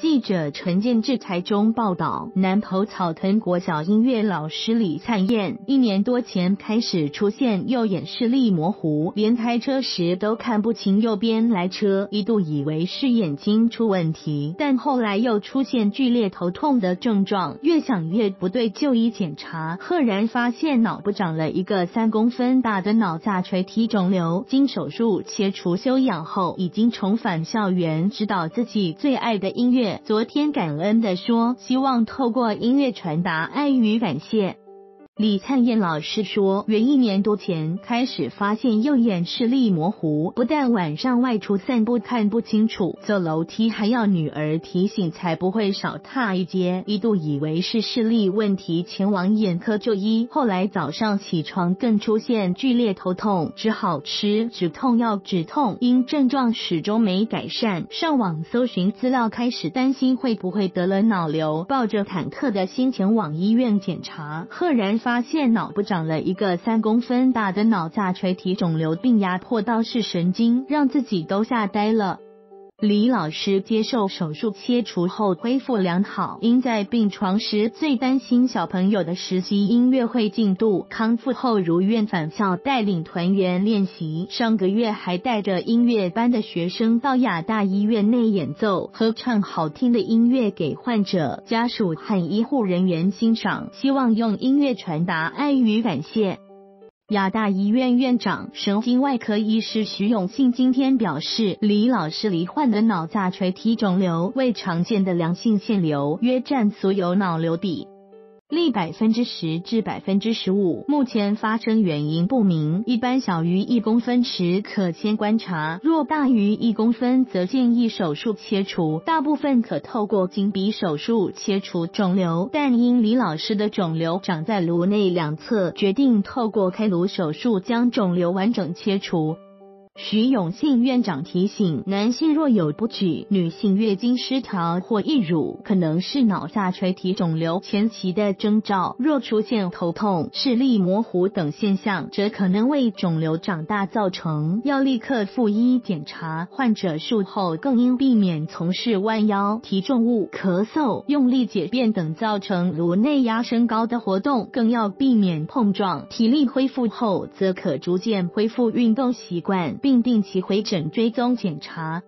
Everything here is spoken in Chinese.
记者陈建志台中报道，南投草屯国小音乐老师李灿燕1年多前开始出现右眼视力模糊，连开车时都看不清右边来车，一度以为是眼睛出问题，但后来又出现剧烈头痛的症状，越想越不对，就医检查，赫然发现脑部长了一个3公分大的脑下垂体肿瘤，经手术切除休养后，已经重返校园指导自己最爱的音乐。 昨天感恩地说，希望透过音乐传达爱与感谢。李灿燕老师说，原1年多前开始发现右眼视力模糊，不但晚上外出散步看不清楚，走楼梯还要女儿提醒才不会少踏一阶，一度以为是视力问题，前往眼科就医。后来早上起床更出现剧烈头痛，只好吃止痛药止痛，因症状始终没改善。上网搜寻资料，开始担心会不会得了脑瘤，抱着忐忑的心前往医院检查，赫然发现脑部长了一个3公分大的脑下垂体肿瘤，并压迫到视神经，让自己都吓呆了。李老师接受手术切除后恢复良好，因在病床时最担心小朋友的实习音乐会进度，康复后如愿返校带领团员练习。上个月还带着音乐班的学生到亚大医院内演奏、合唱好听的音乐给患者、家属和医护人员欣赏，希望用音乐传达爱与感谢。 亚大医院院长、神经外科医师徐永信今天表示，李老师罹患的脑下垂体肿瘤为常见的良性腺瘤，约占所有脑瘤比例 10% 至 15%， 目前发生原因不明，一般小于1公分时可先观察，若大于1公分则建议手术切除。大部分可透过颈鼻手术切除肿瘤，但因李老师的肿瘤长在颅内两侧，决定透过开颅手术将肿瘤完整切除。 徐永信院长提醒，男性若有不举、女性月经失调或溢乳，可能是脑下垂体肿瘤前期的征兆。若出现头痛、视力模糊等现象，则可能为肿瘤长大造成，要立刻赴医检查。患者术后更应避免从事弯腰、提重物、咳嗽、用力解便等造成颅内压升高的活动，更要避免碰撞。体力恢复后，则可逐渐恢复运动习惯。 并定期回诊追踪检查。